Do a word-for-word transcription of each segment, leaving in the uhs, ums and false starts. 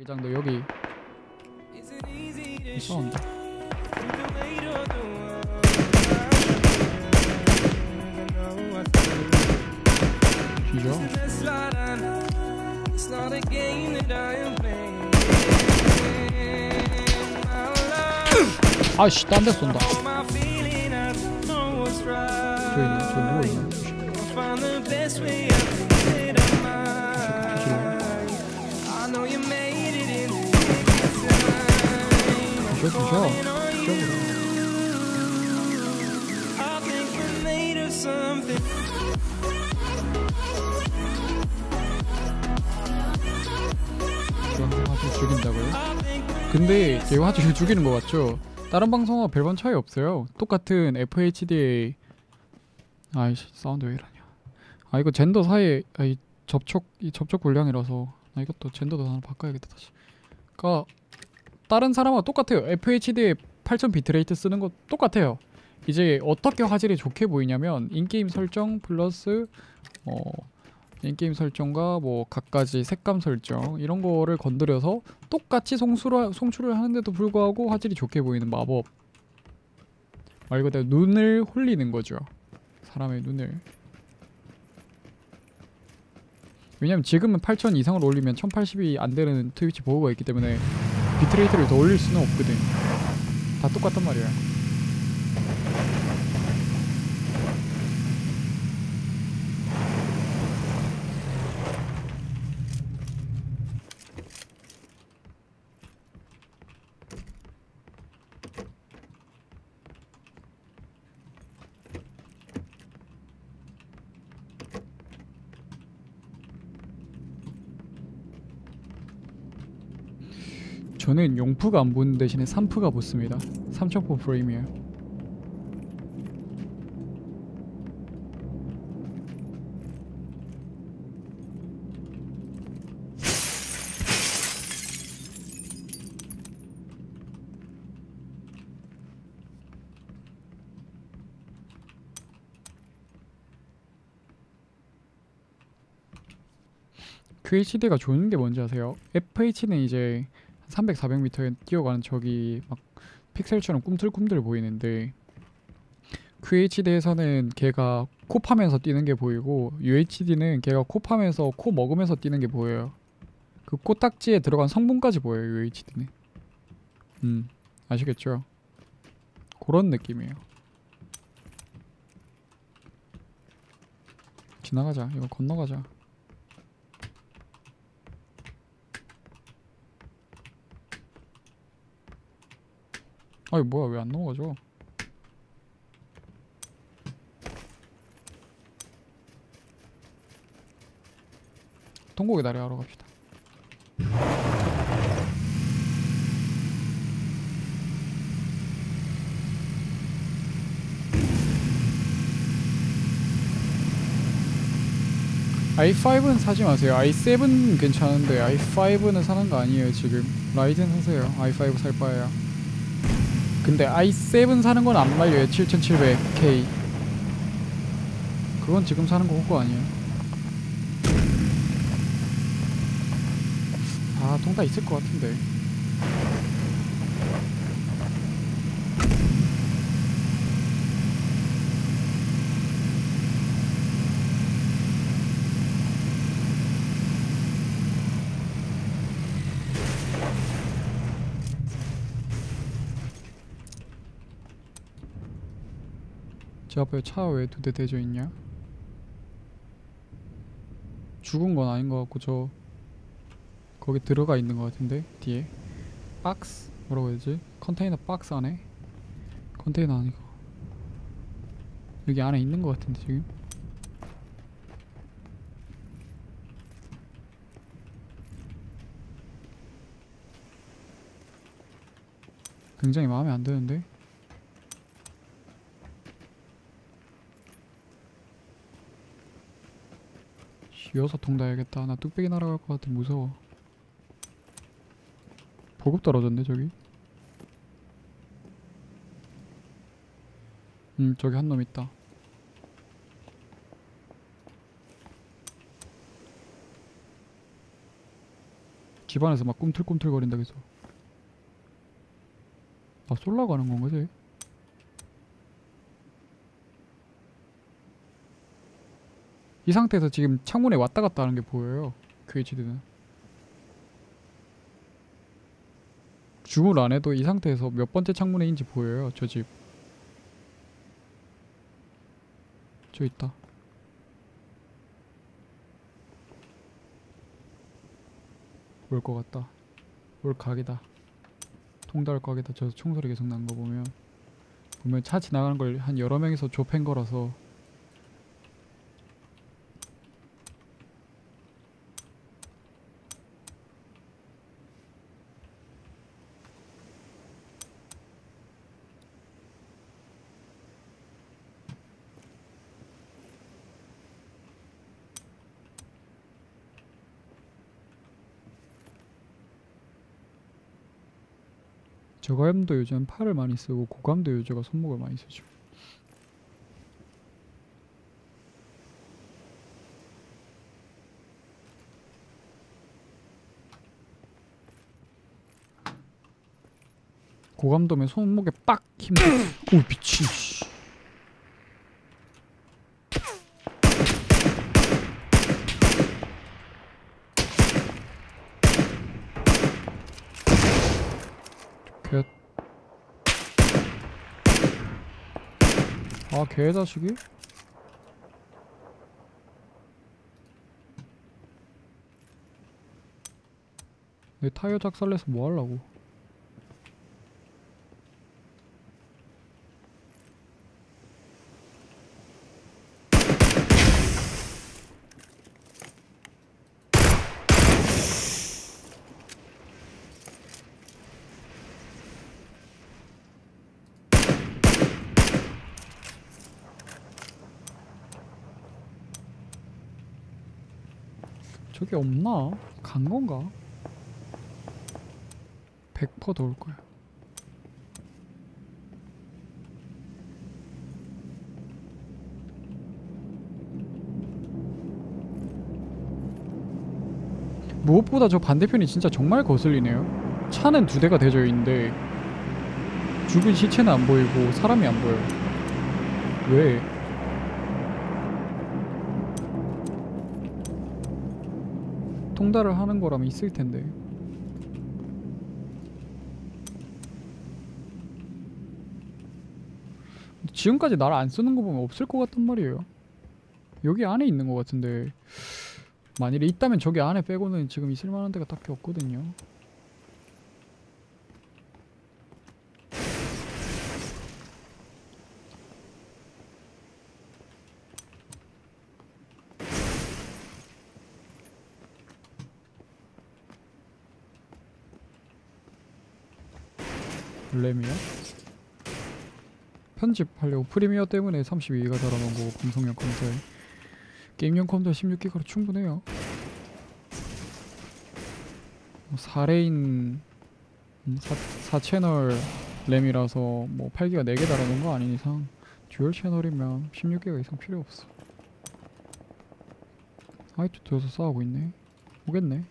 일단 너 여기 미쳐온다. 뒤져. 아이씨 딴 데 쏜다. 저기 누구 있나? 저 뒤져. 화질 죽인다고요? 근데 얘 화질 죽이는 거 같죠? 다른 방송과 별반 차이 없어요. 똑같은 에프에이치디. 아이씨 사운드 왜 이러냐. 아 이거 젠더 사이에 아이 접촉 이 접촉 불량이라서 아 이것도 젠더도 하나 바꿔야겠다 다시. 그러니까 다른 사람하고 똑같아요. 에프에이치디에 팔천 비트레이트 쓰는 거 똑같아요. 이제 어떻게 화질이 좋게 보이냐면 인게임 설정 플러스 어 인게임 설정과 뭐 각가지 색감 설정 이런 거를 건드려서 똑같이 송출하, 송출을 하는데도 불구하고 화질이 좋게 보이는 마법. 말 그대로 눈을 홀리는 거죠. 사람의 눈을. 왜냐면 지금은 팔천 이상을 올리면 천팔십이 안 되는 트위치 보호가 있기 때문에 비트레이트를 더 올릴 수는 없거든. 다 똑같단 말이야. 저는 용프가 안 보는 대신에 삼프가 붙습니다. 삼천포 프레임이에요. 큐에이치디가 좋은 게 뭔지 아세요? 에프에이치는 이제 삼백, 사백 미터에 뛰어가는 저기 막 픽셀처럼 꿈틀꿈틀 보이는데 큐에이치디에서는 걔가 코 파면서 뛰는 게 보이고 유에이치디는 걔가 코 파면서 코 먹으면서 뛰는 게 보여요. 그 코딱지에 들어간 성분까지 보여요. 유에이치디는 음 아시겠죠? 그런 느낌이에요. 지나가자. 이거 건너가자. 아이 뭐야 왜 안 넘어가죠? 통곡의 날에 하러 갑시다. 아이 파이브는 사지 마세요. 아이 세븐은 괜찮은데 아이 파이브는 사는 거 아니에요 지금. 라이젠 사세요. 아이 파이브 살 바에야. 근데 아이 세븐 사는 건 안 말려요. 칠천칠백 케이 그건 지금 사는 거 그거 아니에요. 아 통다 있을 것 같은데. 저 앞에 차 왜 두 대 대져 있냐? 죽은 건 아닌 것 같고 저 거기 들어가 있는 것 같은데 뒤에 박스 뭐라고 해야 되지? 컨테이너 박스 안에? 컨테이너 아니고 여기 안에 있는 것 같은데 지금? 굉장히 마음에 안 드는데? 여섯 통 다야겠다. 나 뚝배기 날아갈 것 같아. 무서워. 보급 떨어졌네 저기. 음 저기 한 놈 있다. 집안에서 막 꿈틀꿈틀거린다 계속. 아 쏠라고 하는 건가 쟤? 이 상태에서 지금 창문에 왔다 갔다 하는 게 보여요. 큐에이치디는 줌을 안 해도 이 상태에서 몇 번째 창문에인지 보여요. 저 집 저 있다. 올 것 같다. 올 각이다. 통달 각이다. 저 총소리 계속 난 거 보면 보면 차 지나가는 걸 한 여러 명이서 좁힌 거라서. 저감도 요즘 팔을 많이 쓰고 고감도 요즘가 손목을 많이 쓰죠. 고감도면 손목에 빡 힘. 오 미친. 아 개자식이? 내 타이어 작살내서 뭐하려고. 저게 없나? 간 건가? 백 퍼센트 더 올 거야. 무엇보다 저 반대편이 진짜 정말 거슬리네요. 차는 두 대가 대져 있는데 죽은 시체는 안 보이고 사람이 안 보여요. 왜? 통달을 하는 거라면 있을 텐데. 지금까지 날 안 쓰는 거 보면 없을 것 같단 말이에요. 여기 안에 있는 것 같은데 만일에 있다면 저기 안에 빼고는 지금 있을 만한 데가 딱히 없거든요. 블렘이야? 편집하려고 프리미어 때문에 삼십이 기가 달아놓은 거고 방송용 컴퓨터에 게임용 컴퓨터 십육 기가로 충분해요. 사 레인 사 채널 램이라서 뭐 팔 기가 네 개 달아놓은 거 아닌 이상 듀얼 채널이면 십육 기가 이상 필요 없어. 하이트 들어서 싸우고 있네. 오겠네.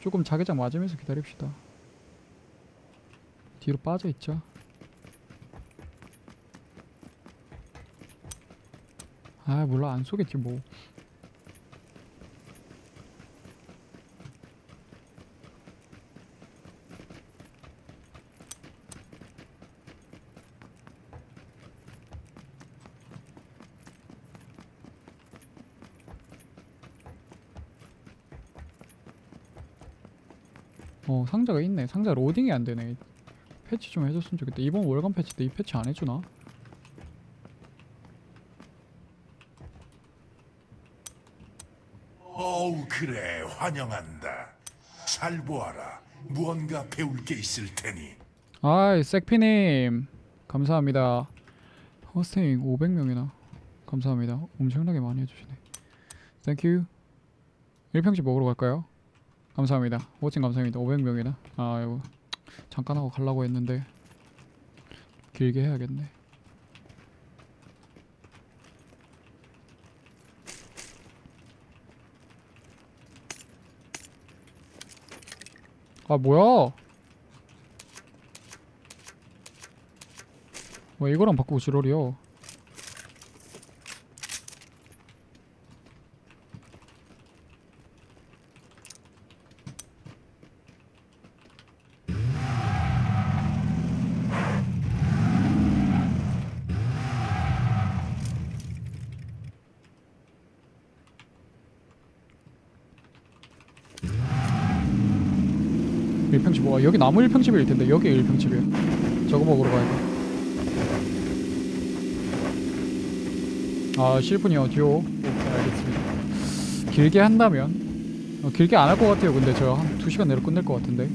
조금 자기장 맞으면서 기다립시다. 뒤로 빠져있자. 아 몰라 안 쏘겠지 뭐. 어 상자가 있네. 상자 로딩이 안되네. 패치 좀 해줬으면 좋겠다. 이번 월간 패치 때 이 패치 안 해주나? 어우 그래 환영한다. 잘 보아라. 무언가 배울 게 있을 테니. 아이 색피님 감사합니다. 호스팅 오백 명이나 감사합니다. 엄청나게 많이 해주시네. 땡큐. 일평집 먹으러 갈까요? 감사합니다. 호칭 감사합니다. 오백 명이나. 아이고 잠깐 하고 가려고 했는데 길게 해야겠네. 아 뭐야? 왜 이거랑 바꾸고 지랄이야. 일평집 와 여기 나무 일평집일 텐데 여기 일평집이야. 저거 먹으러 가야 돼. 아 실분이요 듀오. 오케이 알겠습니다. 길게 한다면 어, 길게 안 할 것 같아요. 근데 제가 한 두 시간 내로 끝낼 것 같은데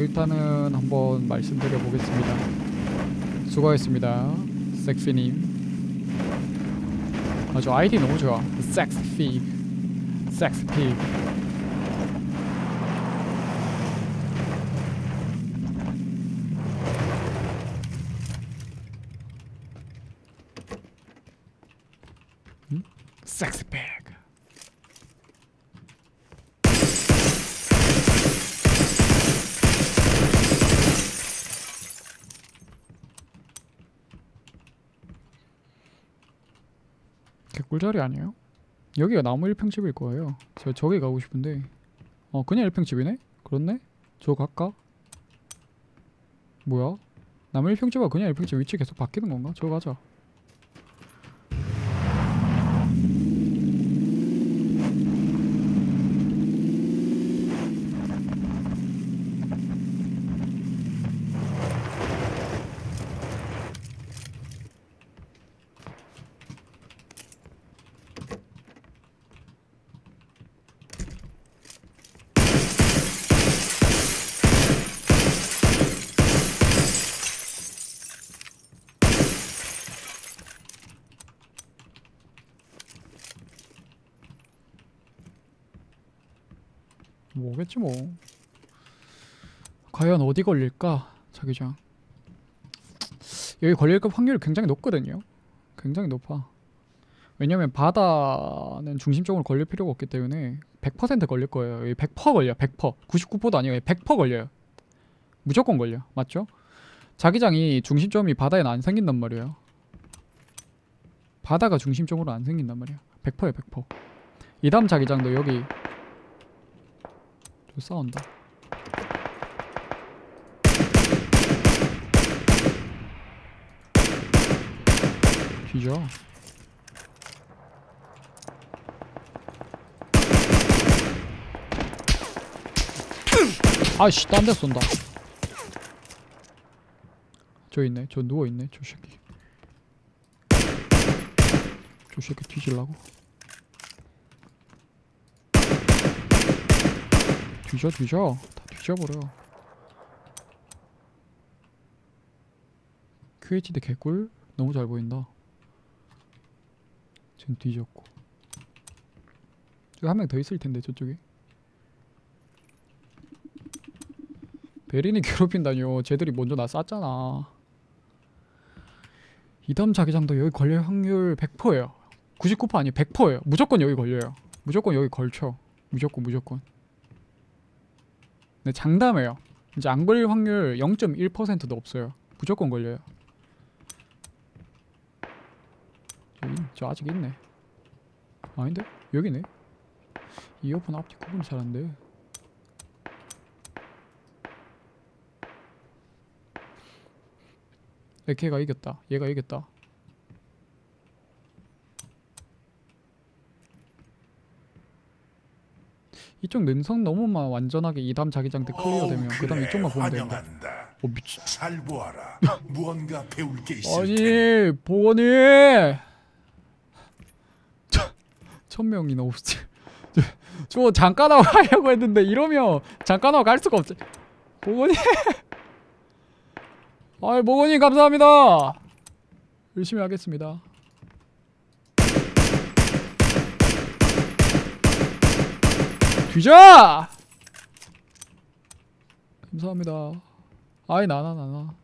일단은 한번 말씀드려 보겠습니다. 수고하셨습니다 섹피님. 아 저 아이디 너무 좋아. 섹피 섹피 섹시 백. 개꿀자리 아니에요? 여기가 나무 일평집일 거예요. 제가 저기 가고 싶은데 어 그냥 일평집이네? 그렇네? 저거 갈까? 뭐야? 나무 일평집하고 그냥 일평집 위치 계속 바뀌는 건가? 저거 가자. 모르겠지 뭐. 과연 어디 걸릴까? 자기장 여기 걸릴 확률이 굉장히 높거든요. 굉장히 높아. 왜냐면 바다는 중심적으로 걸릴 필요가 없기 때문에 백 퍼센트 걸릴 거예요. 여기 백 퍼센트 걸려. 백 퍼센트 구십구 퍼센트도 아니에요. 백 퍼센트 걸려요. 무조건 걸려. 맞죠? 자기장이 중심점이 바다에는 안 생긴단 말이에요. 바다가 중심점으로 안 생긴단 말이야. 백 퍼센트에요 백 퍼센트. 이 다음 자기장도 여기 싸운다. 뒤져. 아이씨, 딴 데 쏜다. 저 있네. 저 누워 있네. 저 새끼. 저 새끼 뒤질라고. 뒤져 뒤져 다 뒤져버려. 큐에이치디 개꿀 너무 잘 보인다. 쟤 뒤졌고 한 명 더 있을 텐데 저쪽에. 베린이 괴롭힌다뇨. 쟤들이 먼저 나 쐈잖아. 이 다음 자기장도 여기 걸릴 확률 백 퍼센트예요. 구십구 퍼센트 아니에요. 백 퍼센트예요. 무조건 여기 걸려요. 무조건 여기 걸쳐. 무조건 무조건. 네, 장담해요. 이제 안 걸릴 확률 영 점 일 퍼센트도 없어요. 무조건 걸려요. 여기, 저 아직 있네. 아닌데? 여기네? 이어폰 앞뒤 구분이 잘 안 돼. 에케가 이겼다. 얘가 이겼다. 이쪽 능선 너무만 완전하게 이담 자기장 때 클리어 되면 그래, 그다음 이쪽만 보면 되는데. 어 미친. 잘 보아라. 무언가 배울 게 있을 텐데. 아니 보건이. 천명이나 없지. 저 잠깐 하고 하려고 했는데 이러면 잠깐 하고 갈 수가 없지. 보건이. 아이 보건이 감사합니다. 열심히 하겠습니다. 뒤져! 감사합니다. 아이 나나나나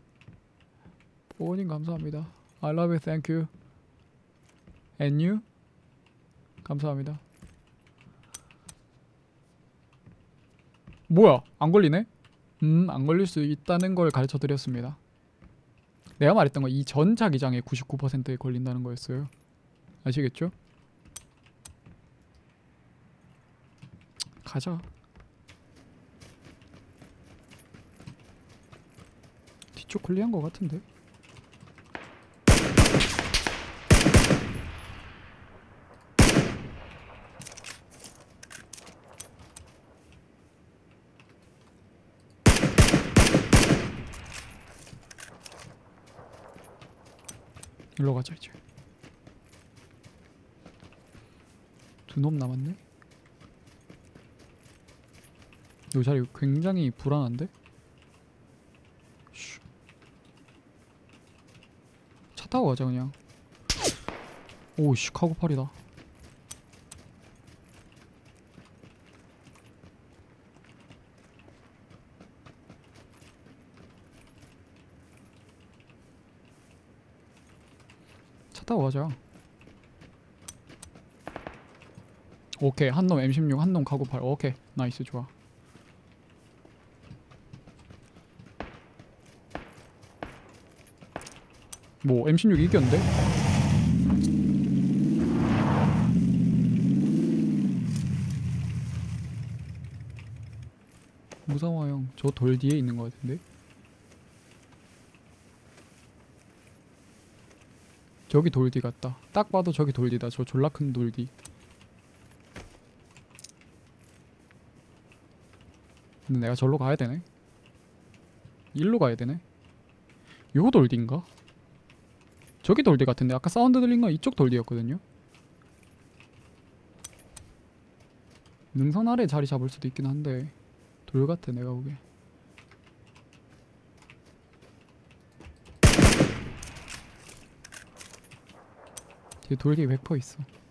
보건님 감사합니다. I love you, thank you. And you? 감사합니다. 뭐야? 안 걸리네? 음, 안 걸릴 수 있다는 걸 가르쳐드렸습니다. 내가 말했던 거 이 전 자기장의 구십구 퍼센트에 걸린다는 거였어요. 아시겠죠? 가자. 뒤쪽 클리어한 거 같은데? 일로 가자 이제. 두 놈 남았네? 이 자리 굉장히 불안한데? 차 타고 가자 그냥. 오씨 카고팔이다. 차 타고 가자. 오케이, 한 놈 엠십육, 한 놈 카고팔. 오케이 나이스, 좋아. 뭐 엠십육 이겼는데? 무사와 형 저 돌 뒤에 있는 것 같은데? 저기 돌 뒤 같다. 딱 봐도 저기 돌 뒤다. 저 졸라 큰 돌 뒤. 근데 내가 절로 가야 되네? 일로 가야 되네? 요 돌 뒤인가? 저기 돌디 같은데 아까 사운드 들린 건 이쪽 돌디였거든요. 능선 아래 자리 잡을 수도 있긴 한데 돌 같아 내가 보기에. 뒤에 돌디 백 퍼센트 있어.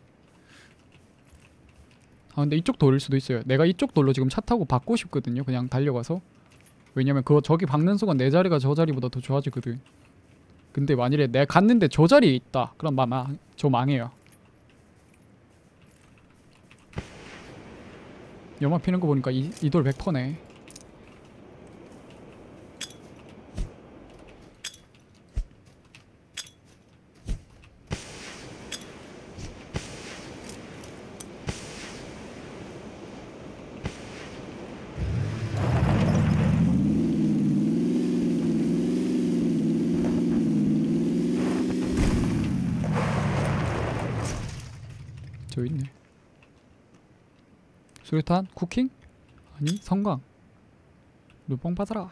아 근데 이쪽 돌일 수도 있어요. 내가 이쪽 돌로 지금 차 타고 박고 싶거든요. 그냥 달려가서. 왜냐면 그거 저기 박는 순간 내 자리가 저 자리보다 더 좋아지거든. 근데 만일에 내가 갔는데 저 자리에 있다. 그럼 마, 마, 저 망해요. 연막 피는 거 보니까 이, 이 돌 백 퍼센트네. 있네. 수류탄? 쿠킹? 아니 성광. 눈뽕 받아라.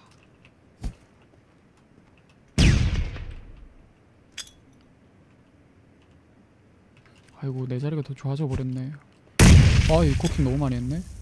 아이고 내 자리가 더 좋아져 버렸네. 아 이 쿠킹 너무 많이 했네.